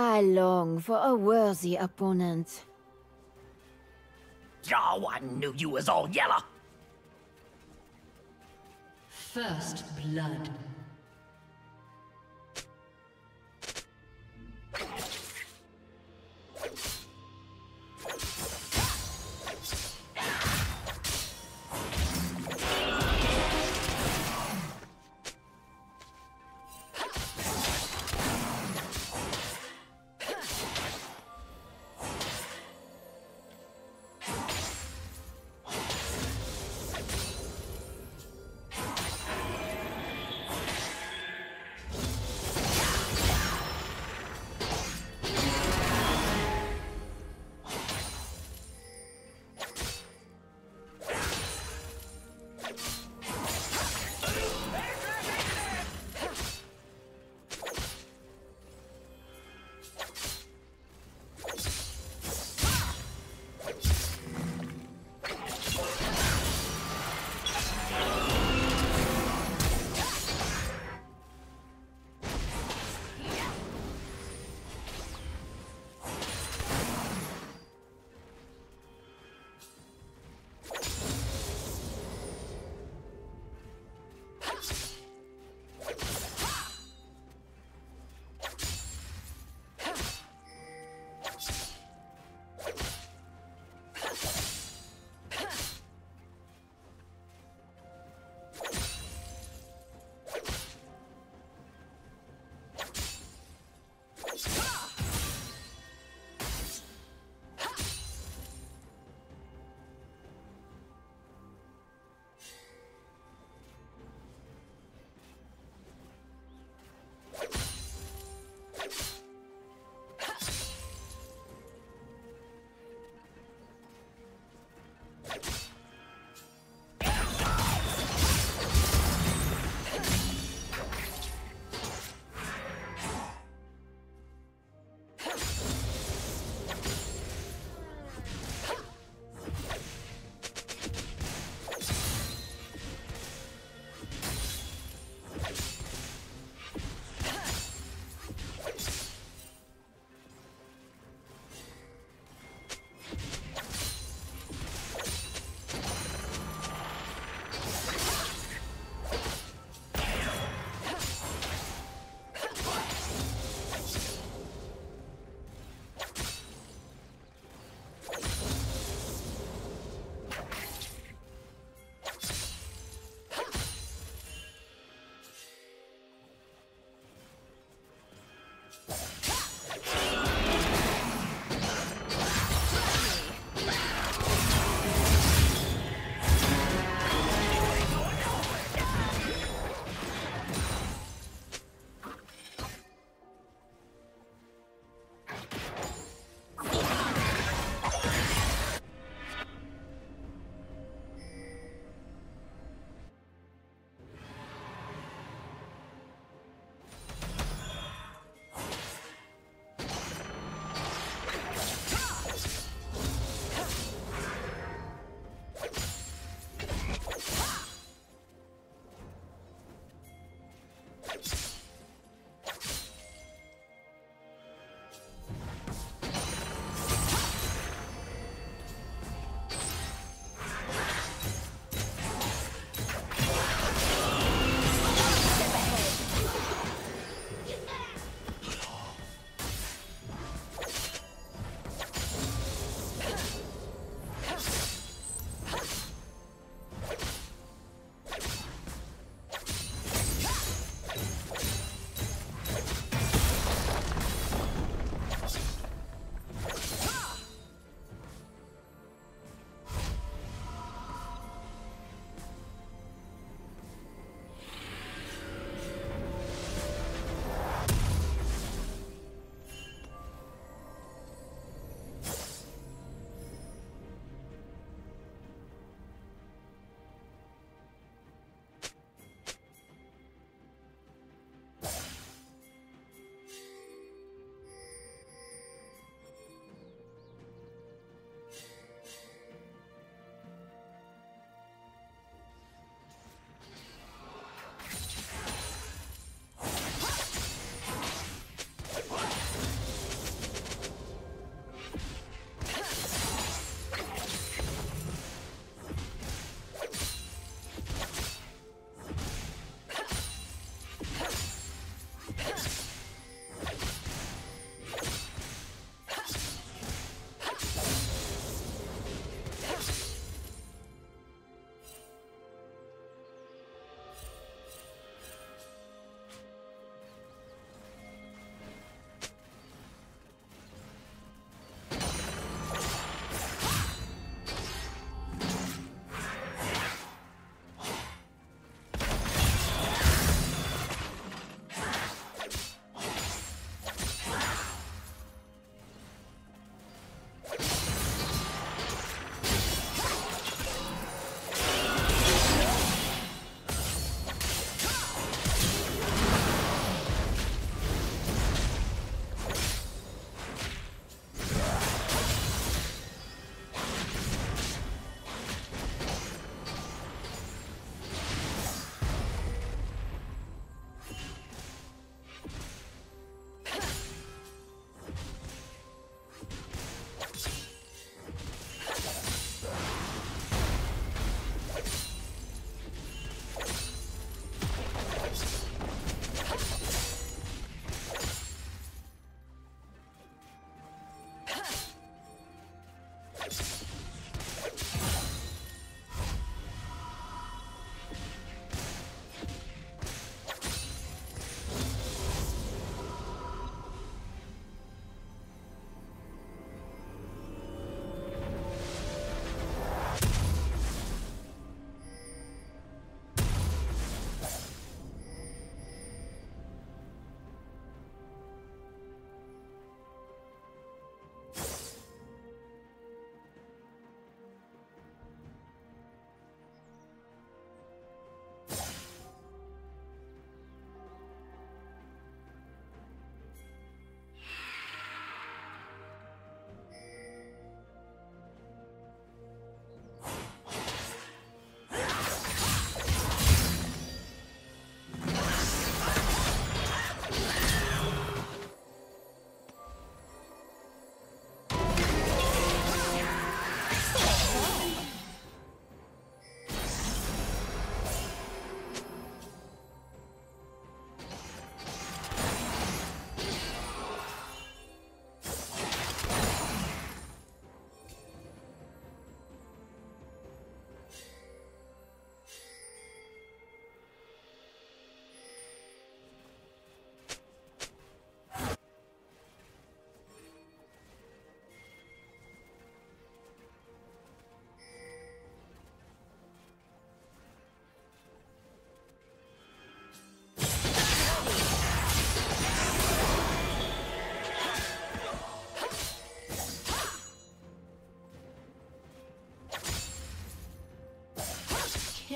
I long for a worthy opponent. Oh, I knew you was all yellow! First blood.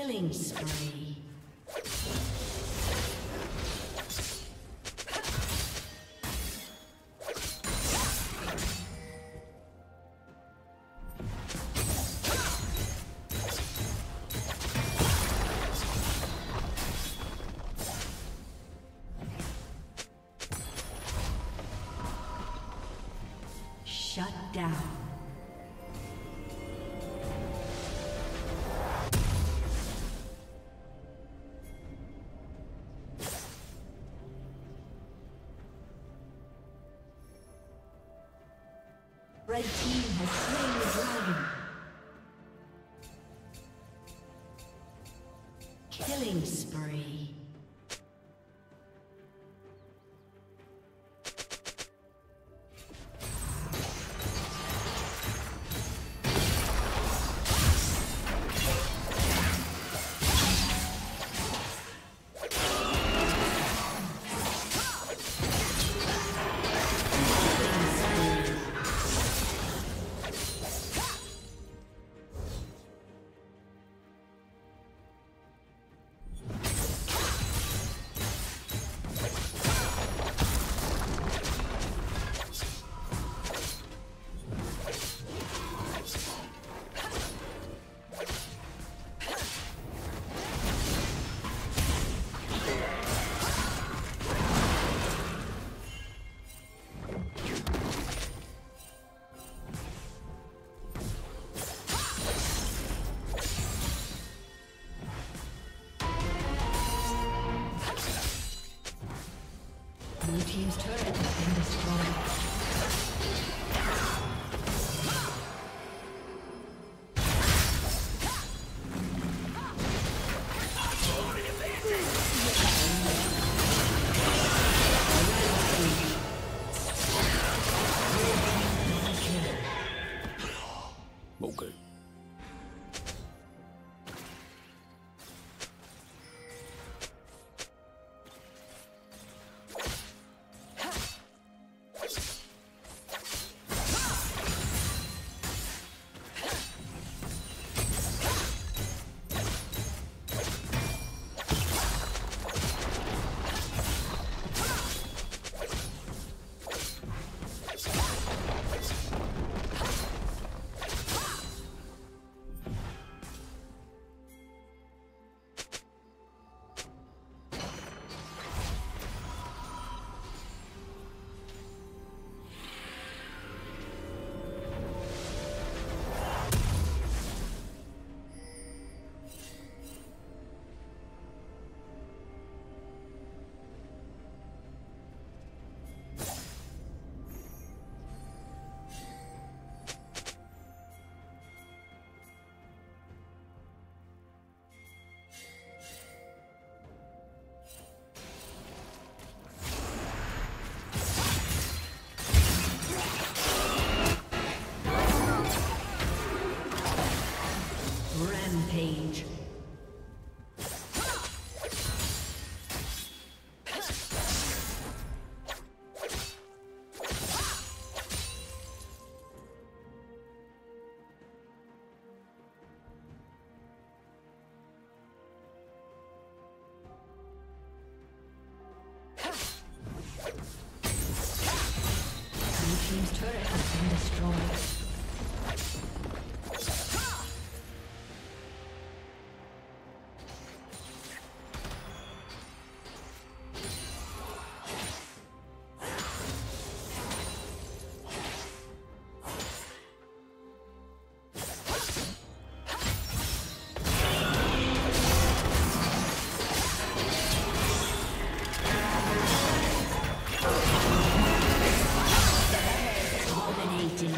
Killing spree. Shut down. Team's turret has been destroyed. Rampage. Dominating.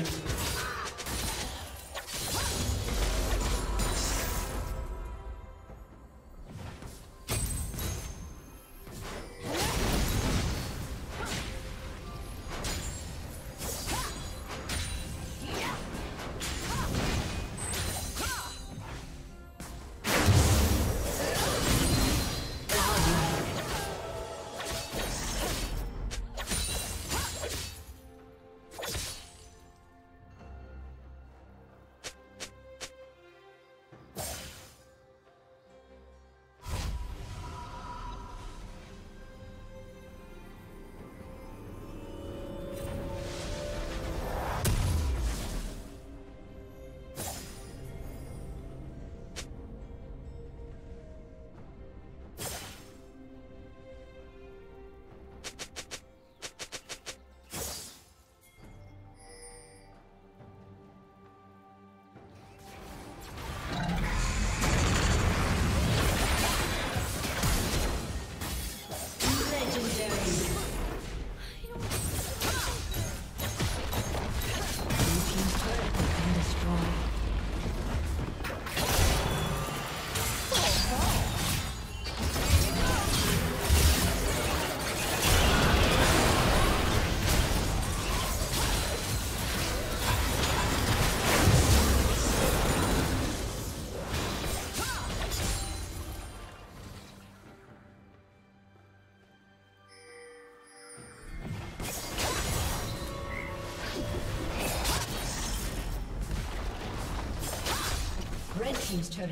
team's turret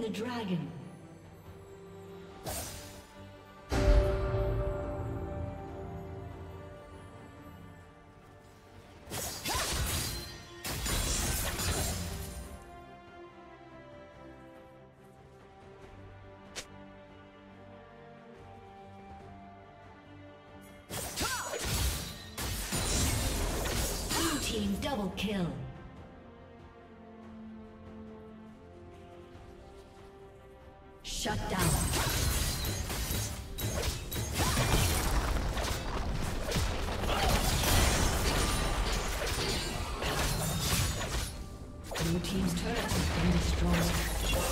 The dragon. Blue team double kill. Shut down. Blue team's turret has been destroyed.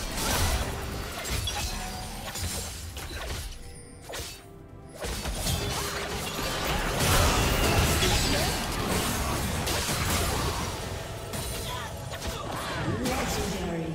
Legendary.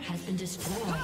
Has been destroyed.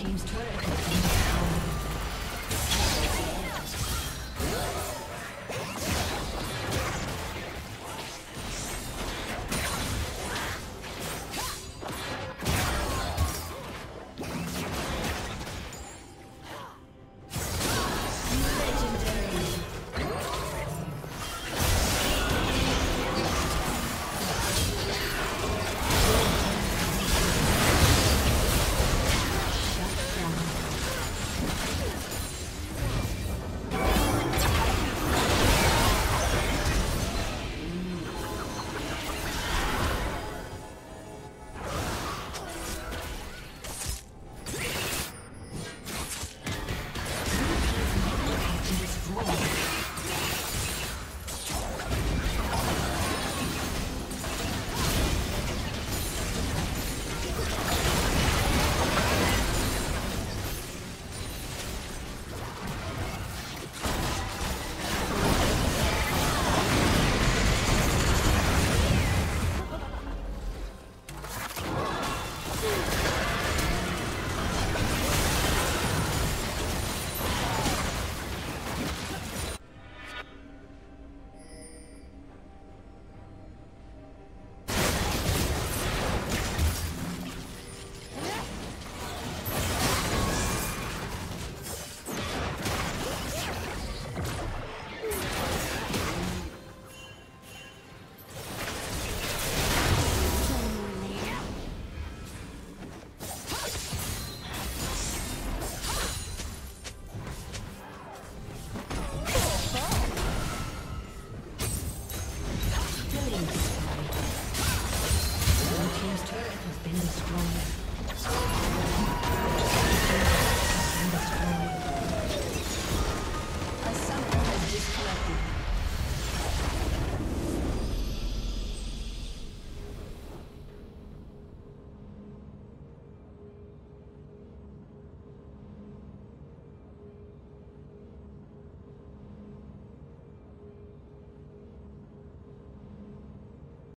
Blue team's turret.